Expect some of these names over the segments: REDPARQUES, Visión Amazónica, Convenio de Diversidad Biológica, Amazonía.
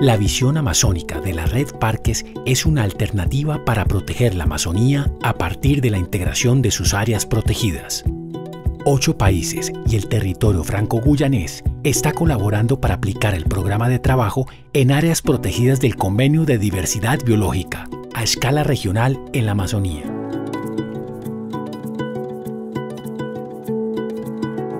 La visión amazónica de la Red Parques es una alternativa para proteger la Amazonía a partir de la integración de sus áreas protegidas. 8 países y el territorio franco-guyanés está colaborando para aplicar el programa de trabajo en áreas protegidas del Convenio de Diversidad Biológica a escala regional en la Amazonía.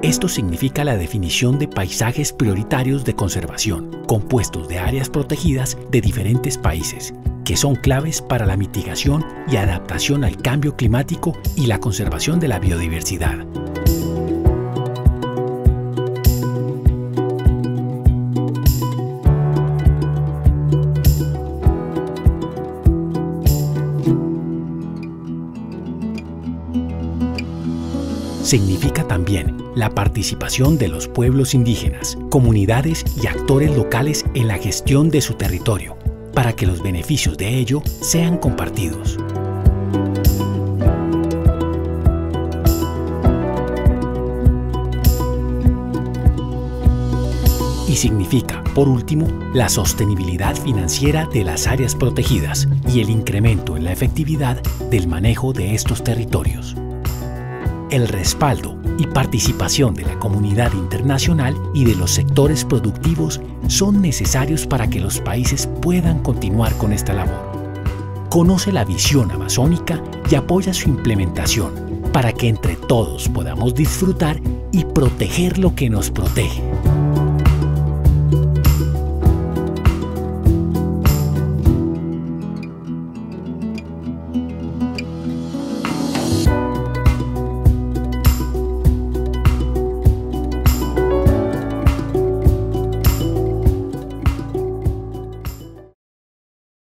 Esto significa la definición de paisajes prioritarios de conservación, compuestos de áreas protegidas de diferentes países, que son claves para la mitigación y adaptación al cambio climático y la conservación de la biodiversidad. Significa también la participación de los pueblos indígenas, comunidades y actores locales en la gestión de su territorio, para que los beneficios de ello sean compartidos. Y significa, por último, la sostenibilidad financiera de las áreas protegidas y el incremento en la efectividad del manejo de estos territorios. El respaldo y participación de la comunidad internacional y de los sectores productivos son necesarios para que los países puedan continuar con esta labor. Conoce la visión amazónica y apoya su implementación para que entre todos podamos disfrutar y proteger lo que nos protege.